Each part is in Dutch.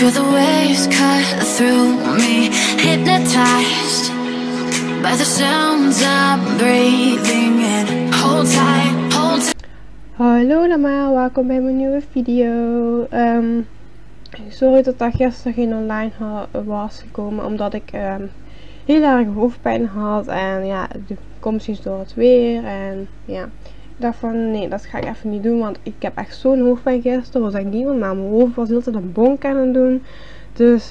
feel the waves cut through me, hypnotized by the sounds I'm breathing in. Hold tight, hold tight. Hallo allemaal, welkom bij mijn nieuwe video. Sorry dat daar gisteren geen online was gekomen, omdat ik heel erg hoofdpijn had en ja, het komt sinds door het weer en ja. Ik dacht van nee, dat ga ik even niet doen, want ik heb echt zo'n hoofdpijn gisteren. Was eigenlijk niemand, maar mijn hoofd was heel tijd een bonk aan het doen. Dus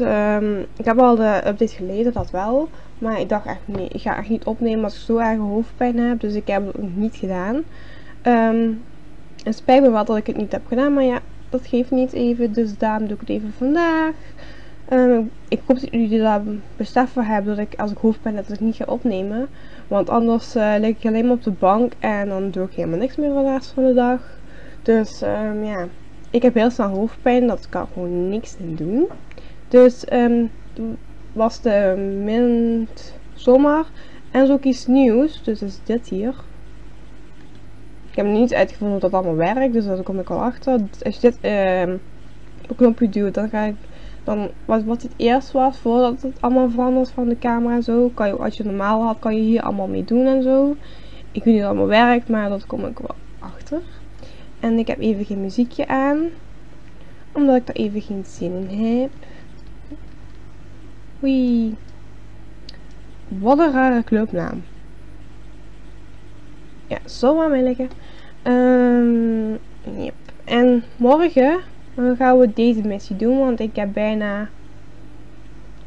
ik heb al de update gelezen, dat wel. Maar ik dacht echt nee, ik ga echt niet opnemen als ik zo erg hoofdpijn heb. Dus ik heb het ook niet gedaan. Het spijt me wel dat ik het niet heb gedaan, maar ja, dat geeft niet even. Dus daarom doe ik het even vandaag. Ik hoop dat jullie daar besef voor hebben dat ik als ik hoofdpijn heb dat ik niet ga opnemen. Want anders lig ik alleen maar op de bank en dan doe ik helemaal niks meer voor de rest van de dag. Dus ja, ik heb heel snel hoofdpijn, dat kan gewoon niks in doen. Dus toen was de midzomer en zo ook iets nieuws, dus is dit hier. Ik heb niet uitgevonden hoe dat allemaal werkt, dus daar kom ik al achter. Dus als je dit op knopje duwt, dan ga ik... Dan wat het eerst was, voordat het allemaal verandert van de camera en zo, kan je, als je normaal had, kan je hier allemaal mee doen en zo. Ik weet niet hoe het allemaal werkt, maar dat kom ik wel achter. En ik heb even geen muziekje aan, omdat ik daar even geen zin in heb. Oei. Wat een rare clubnaam. Ja, zomaar mee liggen. Yep. En morgen... Dan gaan we deze missie doen, want ik heb bijna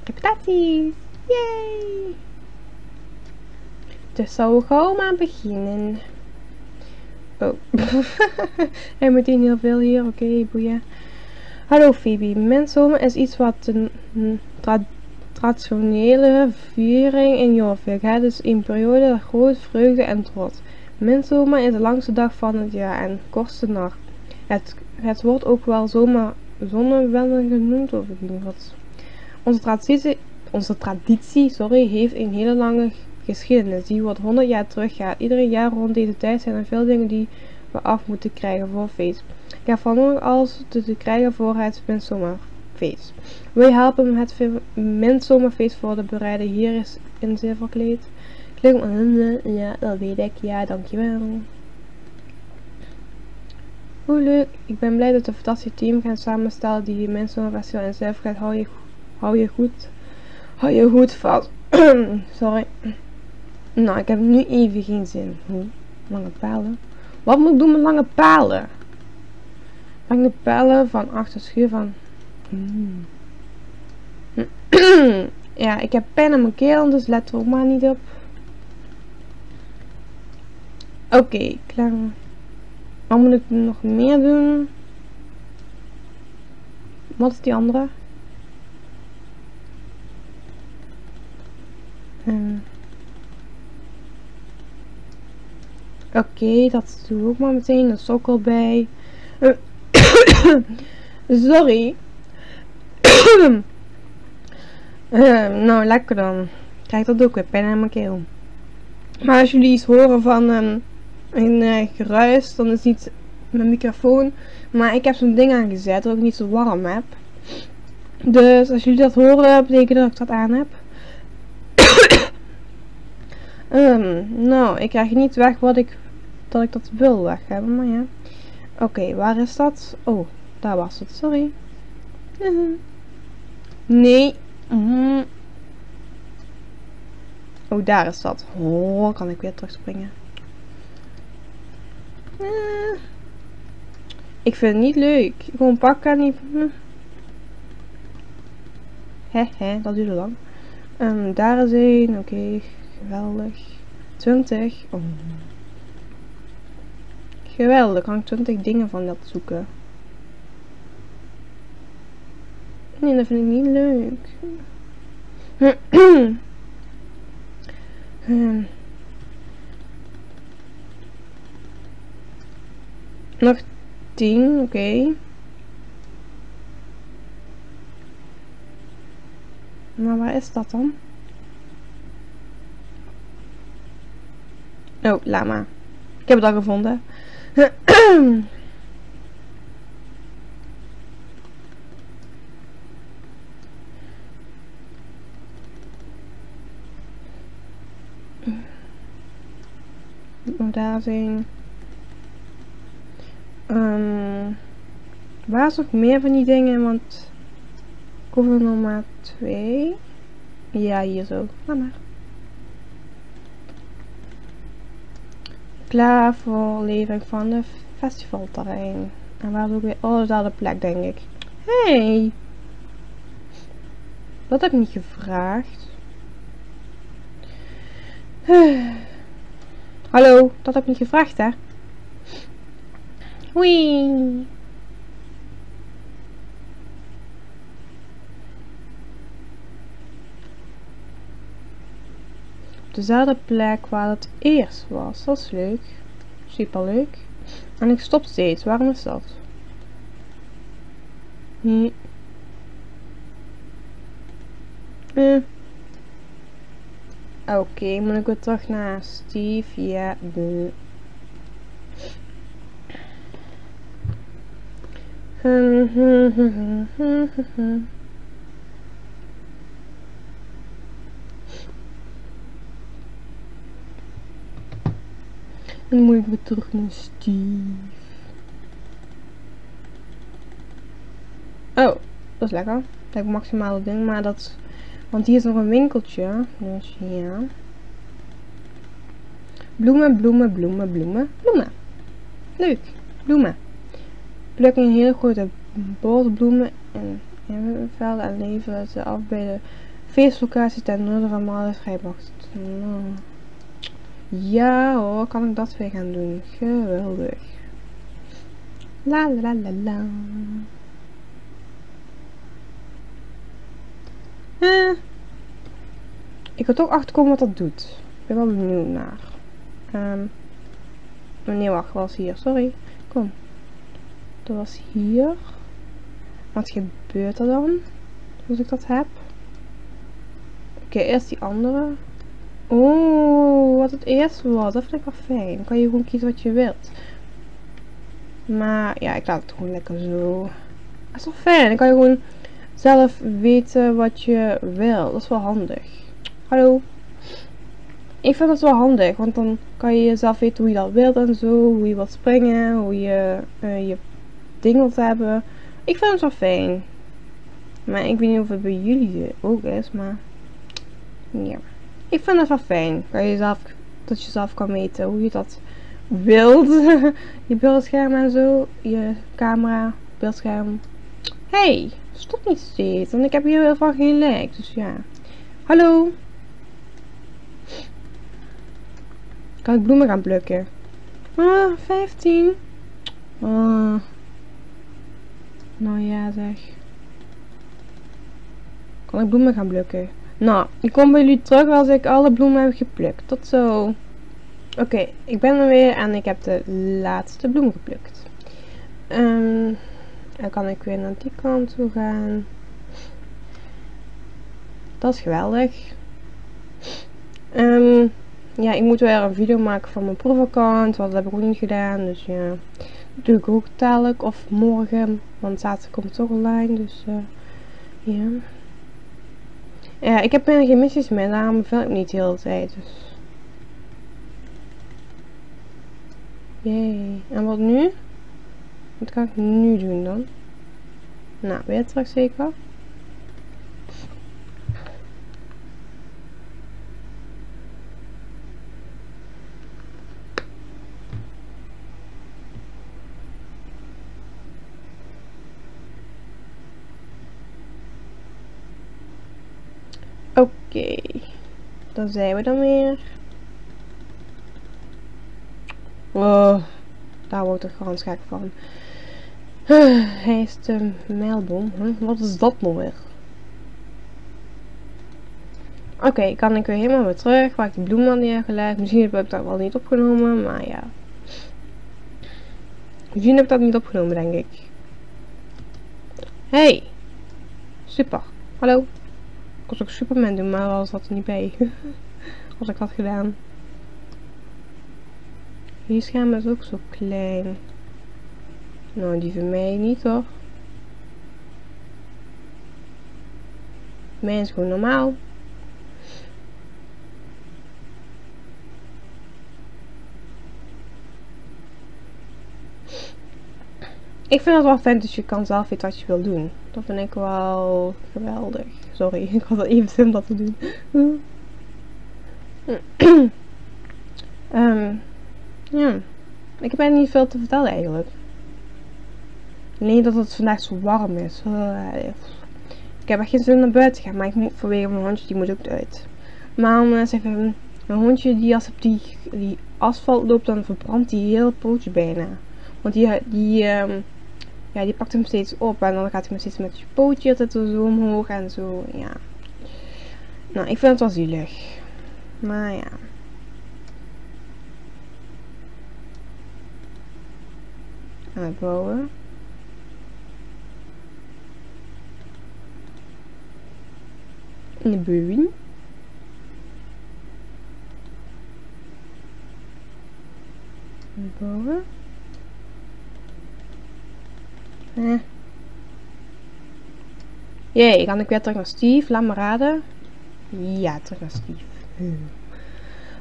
reputaties. Yay! Dus zullen we gauw maar beginnen. Oh, er meteen heel veel hier. Oké, boeien. Hallo Phoebe. Midzomer is iets wat een traditionele viering in Jorvik. Het is een periode van groot vreugde en trots. Midzomer is de langste dag van het jaar en kortste nacht. Het wordt ook wel zomaar zonnewende genoemd, of ik weet niet wat. Onze traditie, heeft een hele lange geschiedenis, die wordt 100 jaar teruggaat. Iedere jaar rond deze tijd zijn er veel dingen die we af moeten krijgen voor feest. Ik heb van alles te krijgen voor het midzomerfeest. Wij helpen het midzomerfeest voor te bereiden. Hier is een zilverkleed. Klik op een ja, dat weet ik. Ja, dankjewel. Hoe leuk, ik ben blij dat we een fantastisch team gaan samenstellen die midzomerfestival en zelf gaat. Hou je goed vast. Sorry. Nou, ik heb nu even geen zin. Lange palen. Wat moet ik doen met lange palen? Lange palen van achter schuur van... Ja, ik heb pijn aan mijn keel, dus let er ook maar niet op. Oké, klaar. Wat moet ik nog meer doen? Wat is die andere? Oké, dat doe ik ook maar meteen. Een sokkel bij. Sorry. Nou, lekker dan. Krijg dat ook weer pijn aan mijn keel. Maar als jullie iets horen van... Een geruis, dan is niet mijn microfoon, maar ik heb zo'n ding aangezet dat ik niet zo warm heb. Dus als jullie dat horen, betekent dat ik dat aan heb. Nou, ik krijg niet weg wat ik dat wil weg hebben, maar ja. Oké, waar is dat? Oh, daar was het, sorry. Nee. Oh, daar is dat. Oh, kan ik weer terugspringen. Ik vind het niet leuk. Gewoon pakken niet. Hè, dat duurde lang. Daar is één. Oké, geweldig. 20. Oh. Geweldig, kan ik 20 dingen van dat zoeken. Nee, dat vind ik niet leuk. Nog 10, oké. Maar waar is dat dan? Oh, laat maar. Ik heb het al gevonden. uitdaging. Waar is nog meer van die dingen? Want ik hoef er nog maar 2. Ja, hier zo. Laat maar. Klaar voor levering van de festivalterrein. En waar is ook weer? Oh, dat is daar de plek, denk ik. Hey! Dat heb ik niet gevraagd. Hallo, dat heb ik niet gevraagd, hè? Hoi! Op dezelfde plek waar het eerst was. Dat is leuk. Super leuk. En ik stop steeds. Waarom is dat? Nee. Oké, moet ik weer terug naar Steve? Ja, dan moet ik weer terug naar Steve. Oh, dat is lekker. Dat is het maximale ding, maar dat... Want hier is nog een winkeltje. Dus ja. Bloemen, bloemen, bloemen, bloemen, bloemen. Leuk. Bloemen. Pluk een hele grote bord bloemen in velden en leveren ze af bij de feestlocatie ten noorden van Malle Schrijbacht. Ja hoor, kan ik dat weer gaan doen. Geweldig. La la la la. Ik wil toch achterkomen wat dat doet. Ik ben wel benieuwd naar. Nee, wacht, was hier. Sorry. Kom. Dat was hier. Wat gebeurt er dan? Zoals ik dat heb. Oké, eerst die andere. Oh, wat het eerst was. Dat vind ik wel fijn. Dan kan je gewoon kiezen wat je wilt. Maar ja, ik laat het gewoon lekker zo. Dat is wel fijn. Dan kan je gewoon zelf weten wat je wil. Dat is wel handig. Hallo. Ik vind dat wel handig. Want dan kan je zelf weten hoe je dat wilt en zo. Hoe je wilt springen. Hoe je je ding wilt hebben. Ik vind het wel fijn. Maar ik weet niet of het bij jullie ook is. Maar ja. Ik vind het wel fijn. Dat je zelf kan weten hoe je dat wilt. Je beeldscherm en zo. Je camera. Beeldscherm. Hey. Stop niet steeds. En ik heb hier heel veel geen lijk. Dus ja. Hallo. Kan ik bloemen gaan plukken? Ah, 15. Ah. Nou ja zeg. Kan ik bloemen gaan plukken? Nou, ik kom bij jullie terug als ik alle bloemen heb geplukt. Tot zo. Oké, ik ben er weer en ik heb de laatste bloem geplukt. Dan kan ik weer naar die kant toe gaan. Dat is geweldig. Ja, ik moet weer een video maken van mijn proefaccount. Want dat heb ik ook niet gedaan. Dus ja, dat doe ik ook dadelijk of morgen. Want zaterdag komt het toch online. Dus ja. Ja, ik heb bijna geen missies meer. Daarom film ik niet de hele tijd. Dus. Jee. En wat nu? Wat kan ik nu doen dan? Nou, weer terug zeker. Oké, dan zijn we dan weer. Oh, daar word ik er gewoon gek van. Hij is de mijlbom. Wat is dat nou weer? Oké, kan ik weer helemaal weer terug. Waar ik die bloemen neergelegd. Misschien heb ik dat wel niet opgenomen, maar ja. Misschien heb ik dat niet opgenomen, denk ik. Hey! Super. Hallo. Ik kon ook Superman doen, maar was dat er niet bij. Als ik had gedaan. Die scherm is ook zo klein. Nou, die van mij niet hoor. Mijn is gewoon normaal. Ik vind dat wel fijn, dus je kan zelf weten wat je wil doen. Dat vind ik wel geweldig. Sorry, ik had al even zin om dat te doen. Ja. Ik heb eigenlijk niet veel te vertellen eigenlijk. Alleen dat het vandaag zo warm is. Ik heb echt geen zin om naar buiten te gaan, maar ik moet vanwege mijn hondje, die moet ook uit. Maar ze heeft een hondje die als op die asfalt loopt, dan verbrandt die hele pootje bijna. Want die pakt hem steeds op en dan gaat hij hem steeds met je pootje altijd zo omhoog en zo, ja. Nou, ik vind het wel zielig. Maar ja. Aan het bouwen. In de buurt. Aan het bouwen. Jee, kan ik weer terug naar Steve? Laat me raden. Ja, terug naar Steve.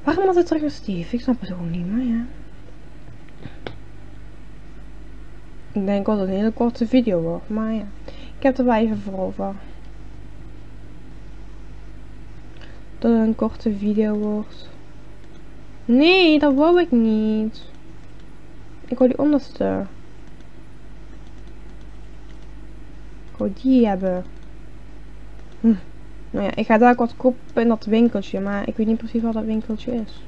Waarom altijd terug naar Steve? Ik snap het ook niet, maar ja. Ik denk wel dat het een hele korte video wordt, maar ja. Ik heb er wel even voor over. Dat het een korte video wordt. Nee, dat wou ik niet. Ik wou die onderste. Die hebben. Nou ja, ik ga daar ook wat kopen in dat winkeltje, maar ik weet niet precies wat dat winkeltje is.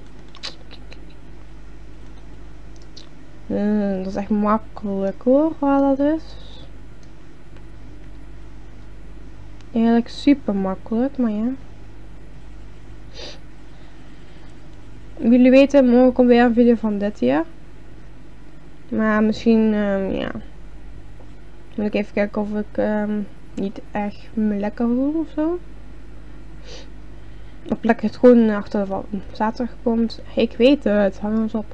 Dat is echt makkelijk hoor, waar dat is. Eigenlijk super makkelijk, maar ja. Jullie weten, morgen komt weer een video van dit jaar. Maar misschien, ja. Moet ik even kijken of ik niet echt me lekker voel ofzo. Of lekker het gewoon achter wat zaterdag komt. Ik weet het, hang ons op.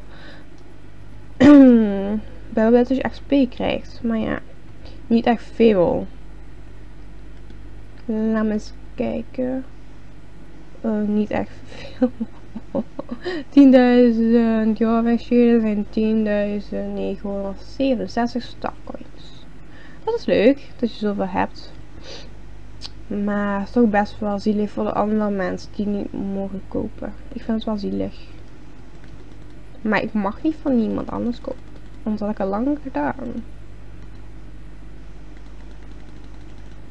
Ik ben wel blij dat je XP krijgt, maar ja, niet echt veel. Laat me eens kijken. Niet echt veel. 10.000 Jorvik shields en 10.967 starcoins. Dat is leuk, dat je zoveel hebt. Maar het is toch best wel zielig voor de andere mensen die niet mogen kopen. Ik vind het wel zielig. Maar ik mag niet van niemand anders kopen. Want dat had ik al lang gedaan.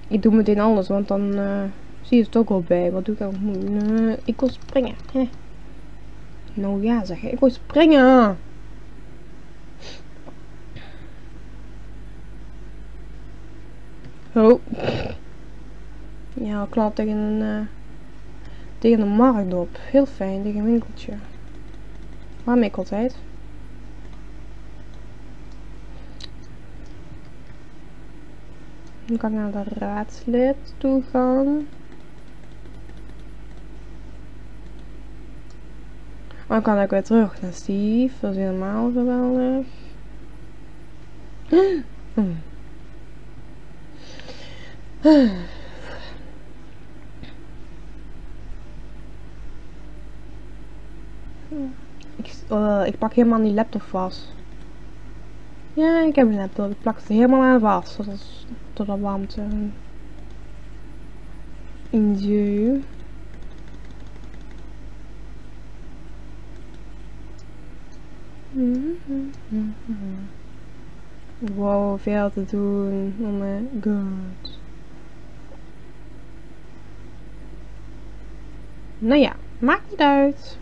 Ik doe meteen alles, want dan zie je het ook al bij. Wat doe ik dan? Ik wil springen. Nou ja zeg, ik wil springen. Oh. Ja, ik klap tegen tegen de markt op. Heel fijn, tegen een winkeltje. Waarom ik altijd? Nu kan ik naar de raadslid toe gaan. Oh, dan kan ik weer terug naar Steve. Dat is helemaal geweldig. Ik pak helemaal die laptop vast. Ja, ik heb een laptop. Ik plak het helemaal aan vast. Tot de warmte. In zo. Wow, veel te doen. Oh my god. Nou ja, maakt niet uit.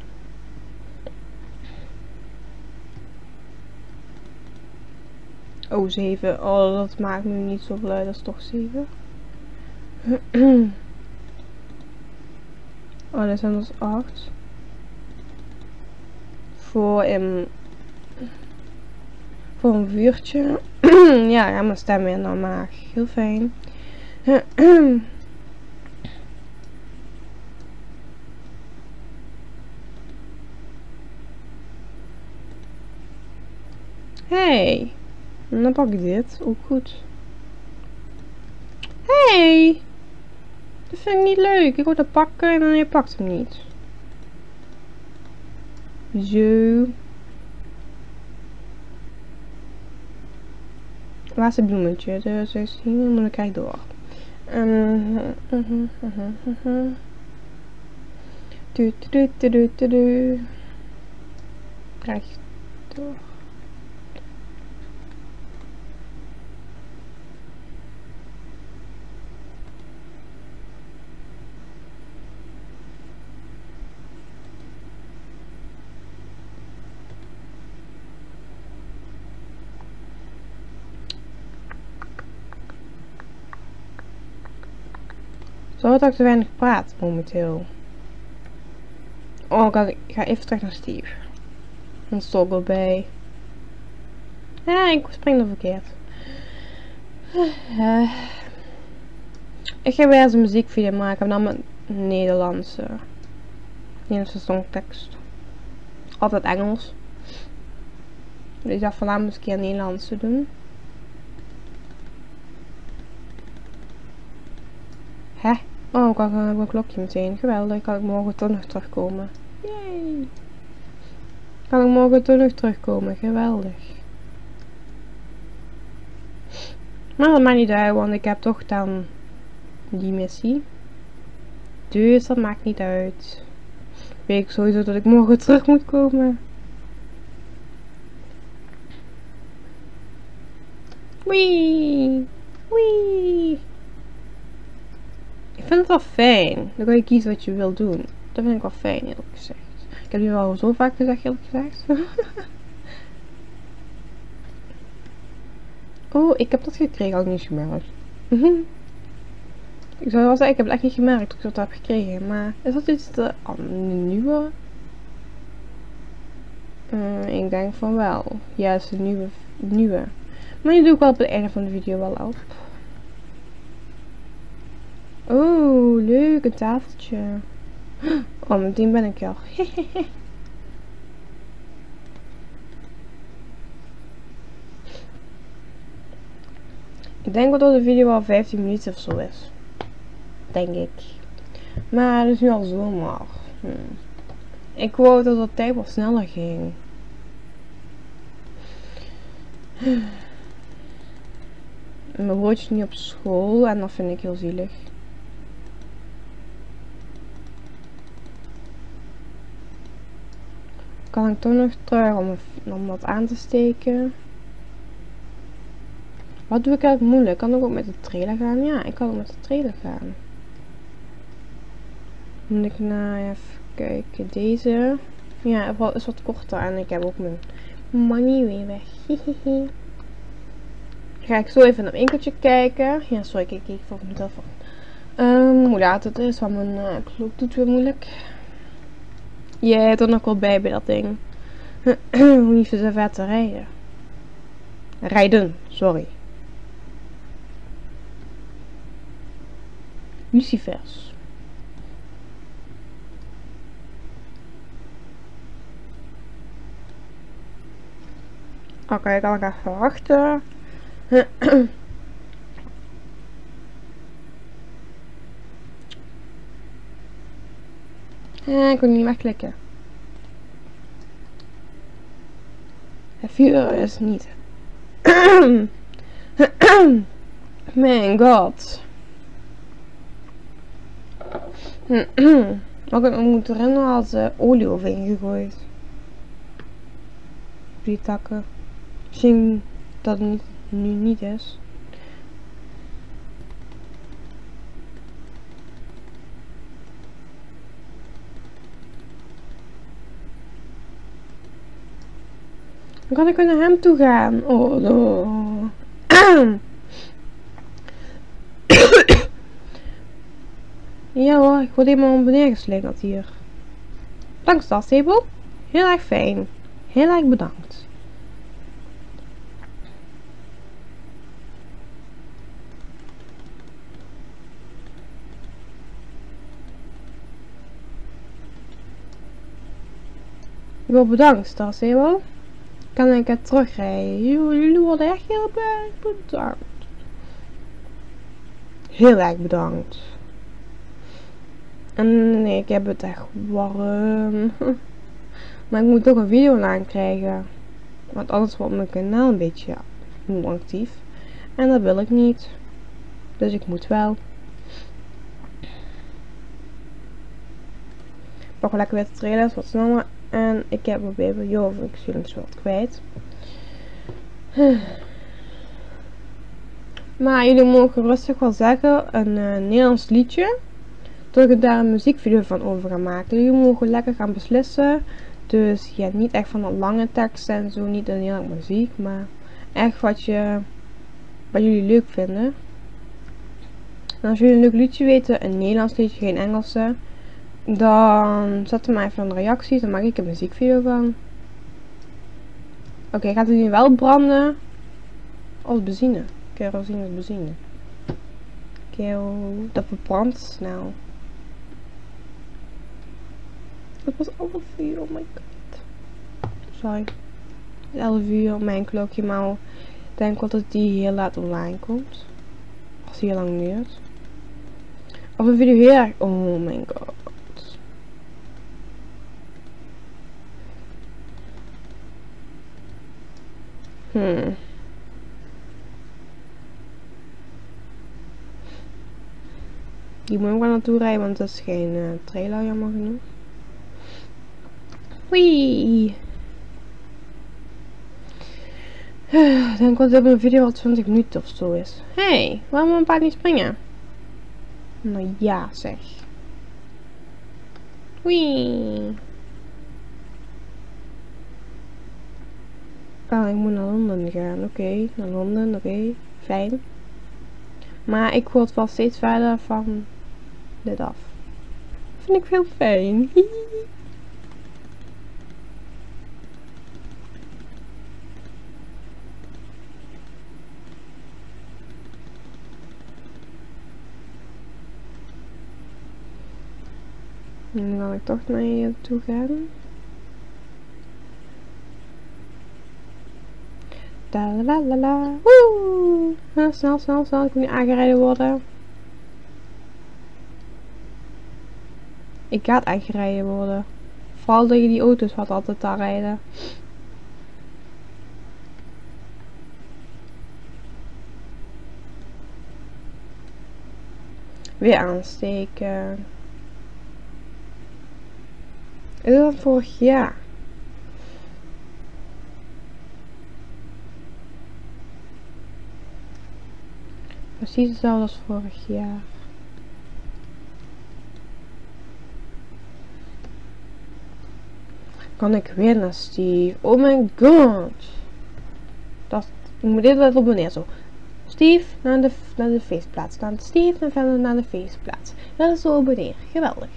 Oh, 7. Oh, dat maakt nu niet zoveel uit. Dat is toch 7. Oh, dat zijn dus 8. Voor een vuurtje. Ja, ja, mijn stem in de maag. Heel fijn. Hey, dan pak ik dit ook goed. Hey, dat vind ik niet leuk. Ik word dat pakken en dan je pakt hem niet. Zo. laatste bloemetje. Dus is hier moet ik kijken door. Kijk door. Zo wordt ook te weinig praat momenteel. Oh, ik ga even terug naar Steve. Dan stop ik bij. Ja, ik spring er verkeerd. Ik ga weer eens een muziekvideo maken, maar dan met Nederlandse. Nederlandse songtekst. Altijd Engels. Dus ik dacht van laten we eens een keer Nederlandse doen. Hè? Oh, ik had een klokje meteen. Geweldig, kan ik morgen toch nog terugkomen. Yay! Kan ik morgen toch nog terugkomen. Geweldig. Maar dat maakt niet uit, want ik heb toch dan die missie. Dus dat maakt niet uit. Weet ik sowieso dat ik morgen terug moet komen. Wee! Wee! Ik vind het wel fijn. Dan kan je kiezen wat je wilt doen. Dat vind ik wel fijn, eerlijk gezegd. Ik heb nu al zo vaak gezegd, eerlijk gezegd. Oh, ik heb dat gekregen, had ik niet gemerkt. Ik zou wel zeggen, ik heb het echt niet gemerkt dat ik dat heb gekregen. Maar is dat iets te nieuwe? Ik denk van wel. Ja, het is een nieuwe. Maar die doe ik wel op het einde van de video wel af. Oh, leuk, een tafeltje. Oh, meteen ben ik al. Ik denk dat de video al 15 minuten of zo is. Denk ik. Maar het is nu al zomer. Ik wou dat het tijd wat sneller ging. Mijn broertje is niet op school en dat vind ik heel zielig. Kan ik toch nog terug om wat aan te steken? Wat doe ik eigenlijk moeilijk? Kan ik ook met de trailer gaan? Ja, ik kan ook met de trailer gaan. Moet ik nou even kijken. Deze. Ja, het is wat korter en ik heb ook mijn money weer weg. Ga ik zo even naar mijn enkeltje kijken. Ja, sorry, ik kijk voor mijn telefoon. Hoe laat het is, want mijn klok doet weer moeilijk. Jij hebt er nog wel bij dat ding. Hoe niet zo ver te rijden. Rijden, sorry. Lucifers. Oké, ik kan ik even wachten. Ik kon niet meer klikken. €4 is niet. Mijn god. Wat ik moet rennen als olie over ingegooid. Die takken. Misschien dat het nu niet is. Dan kan ik naar hem toe gaan. Oh, no. Ja hoor, ik word helemaal neergeslingerd hier. Dank Stastable. Heel erg fijn. Heel erg bedankt. Ik wil bedankt Stastable. Kan ik het terugrijden? Jullie worden echt heel erg bedankt. Heel erg bedankt. En nee, ik heb het echt warm. Maar ik moet toch een video aan krijgen. Want anders wordt mijn kanaal een beetje onactief. En dat wil ik niet. Dus ik moet wel. Ik pak wel lekker weer de trailers, wat sneller. En ik heb mijn baby Jorvik zullen ze kwijt. Maar jullie mogen rustig wel zeggen een Nederlands liedje. Dat ik daar een muziekvideo van over ga maken. Jullie mogen lekker gaan beslissen. Dus ja, niet echt van een lange tekst en zo. Niet een heel lang muziek. Maar echt wat jullie leuk vinden. En als jullie een leuk liedje weten, een Nederlands liedje, geen Engelse. Dan zet er maar even een reactie. Dan maak ik een muziekvideo van. Oké, gaat het nu wel branden? Als benzine. Kerosine als benzine. Dat verbrandt snel. Dat was 11 uur, oh my god. Sorry. 11 uur, mijn klokje, maar ik denk wel dat die heel laat online komt. Als die heel lang duurt. Of een video heel erg, oh my god. Die moet ik wel naartoe rijden, want dat is geen trailer, jammer genoeg. Wee! Ik denk wel dat een video al 20 minuten of zo is. Hey, waarom wil een paard niet springen? Nou ja, zeg. Wee! Oh, ik moet naar Londen gaan. Oké, naar Londen, oké. Fijn. Maar ik word wel steeds verder van dit af. Dat vind ik heel fijn. Nu wil ik toch naar hier toe gaan. Dalalala. Woe! Snel, snel, snel. Ik moet niet aangereden worden. Ik ga aangereden worden. Vooral tegen die auto's wat altijd daar rijden. Weer aansteken. Is dat vorig jaar? Precies hetzelfde als vorig jaar. Kan ik winnen, Steve? Oh my god! Dat, ik moet dit wel abonneren zo. Steve naar de feestplaats. Dan Steve en verder naar de feestplaats. Dat is zo abonneer. Geweldig.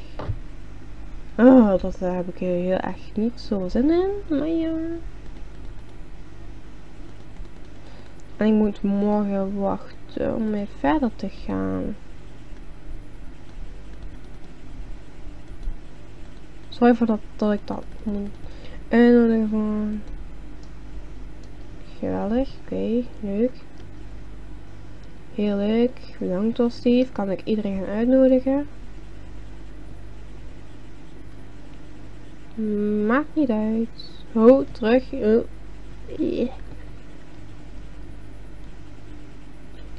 Oh, dat heb ik heel echt niet zo zin in. Maar ja. En ik moet morgen wachten om mee verder te gaan. Sorry voor dat ik dat moet. En dan denk ik van... Geweldig, oké, leuk. Heel leuk, bedankt hoor Steve. Kan ik iedereen gaan uitnodigen? Maakt niet uit. Ho, terug. Oh. Yeah.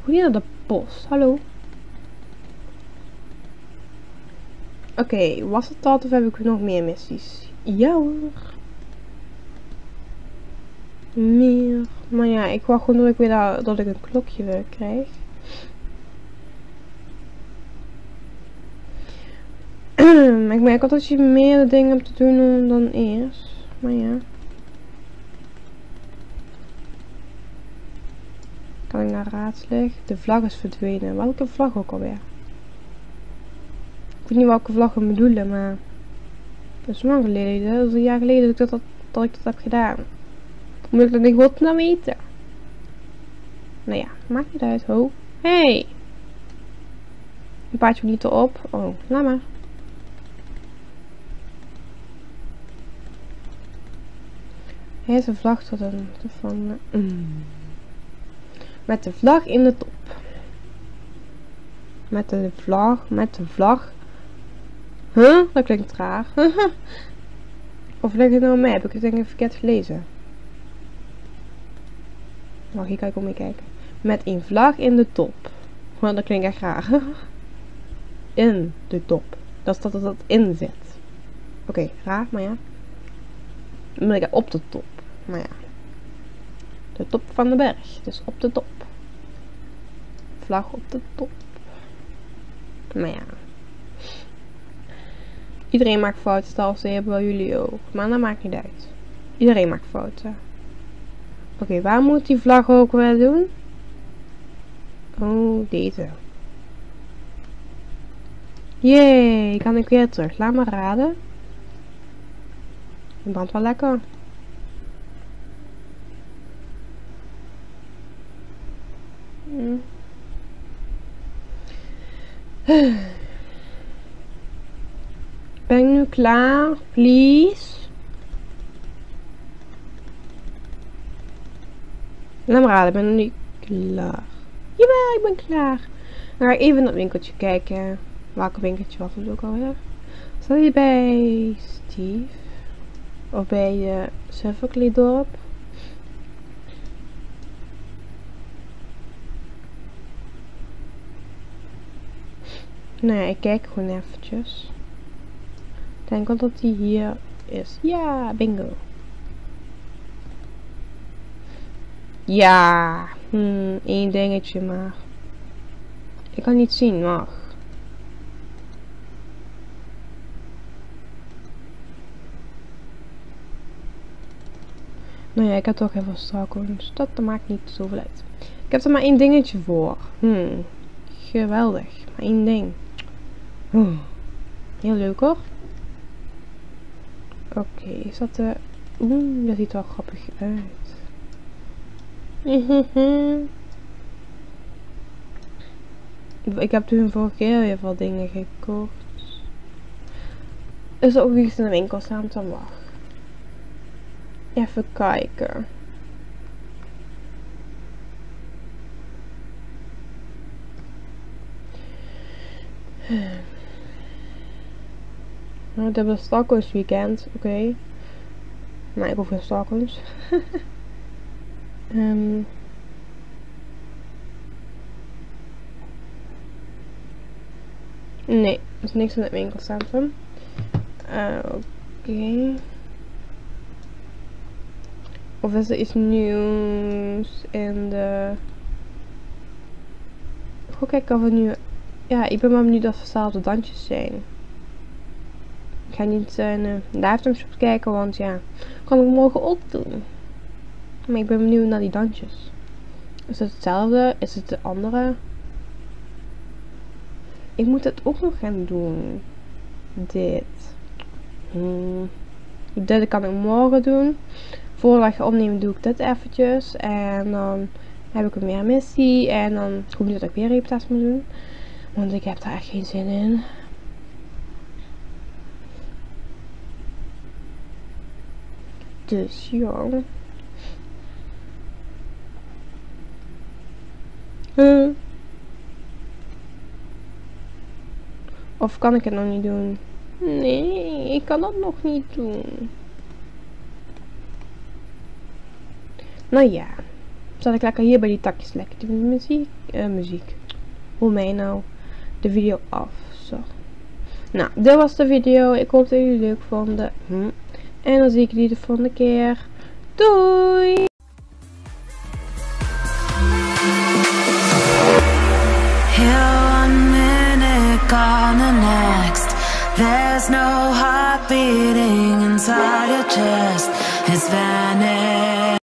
Hoe niet naar de post? Hallo. Oké, was het dat of heb ik nog meer missies? Ja hoor. Meer. Maar ja, ik wacht gewoon dat ik weer dat ik een klokje weer krijg. Ik merk altijd dat je meer dingen hebt te doen dan eerst. Maar ja. Kan ik naar raadslag? De vlag is verdwenen. Welke vlag ook alweer? Ik weet niet welke vlag we bedoelen, maar... Dat is lang geleden. Dat is een jaar geleden dat ik dat heb gedaan. Moet ik dat in godsnaam weten? Nou ja, maakt niet uit. Ho. Hey! Een paardje niet erop. Oh, laat maar. Hij is een vlag tot een... Van, met de vlag in de top. Met de vlag, met de vlag. Huh? Dat klinkt raar. Of ligt het nou mee? Heb ik het denk ik verkeerd gelezen? Mag ik kijken om je kijken? met een vlag in de top. Want dat klinkt echt raar. In de top. Dat is dat het in zit. Oké, raar, maar ja. Dan ben ik op de top. Maar ja. De top van de berg. Dus op de top. Vlag op de top. Maar ja. Iedereen maakt fouten, zelfs hebben wel jullie ook. Maar dat maakt niet uit. Iedereen maakt fouten. Oké, waar moet die vlag ook wel doen? Oh, deze. Jee, kan ik weer terug. Laat maar raden. Die brandt wel lekker. Ben ik nu klaar? Please. Laat me raden, ik ben nu klaar. Jawel, ik ben klaar. Dan ga ik even naar het winkeltje kijken. Welke winkeltje was het ook alweer? Staat hier bij Steve? Of bij Suffolkdorp? Nou ja, ik kijk gewoon eventjes. Ik denk wel dat die hier is. Ja, bingo. Ja, één dingetje maar. Ik kan niet zien, wacht. Nou ja, ik heb toch even straks. Dat maakt niet zoveel uit. Ik heb er maar één dingetje voor. Geweldig. Maar één ding. Heel leuk hoor. Oké, is dat de... Oeh, dat ziet er wel grappig uit. Ik heb toen vorige keer weer wat dingen gekocht. Is er ook iets in de winkel staan? Dan wacht. Even kijken. We hebben Stockholms weekend, oké. Maar ik hoef geen Stockholms. Nee, er is niks in het winkelcentrum. Oké. Of is er iets nieuws in de... Goed kijken of er nu... Ja, ik ben maar benieuwd dat dezelfde dansjes zijn. Ik ga niet daar even op kijken, want ja, kan ik morgen opdoen. Maar ik ben benieuwd naar die dansjes. Is het hetzelfde? Is het de andere? Ik moet het ook nog gaan doen. Dit. Dit kan ik morgen doen. Voordat ik opnemen doe ik dit eventjes. En dan heb ik weer een missie. En dan ik hoop niet dat ik weer reputatie moet doen. Want ik heb daar echt geen zin in. Dus ja. Of kan ik het nog niet doen? Nee, ik kan dat nog niet doen. Nou ja. Zat ik lekker hier bij die takjes lekker die muziek. Hoe mij nou de video af. Zo. Nou, dit was de video. Ik hoop dat jullie het leuk vonden. En dan zie ik jullie de volgende keer. Doei! Gone the next. There's no heart beating inside your chest. It's vanished.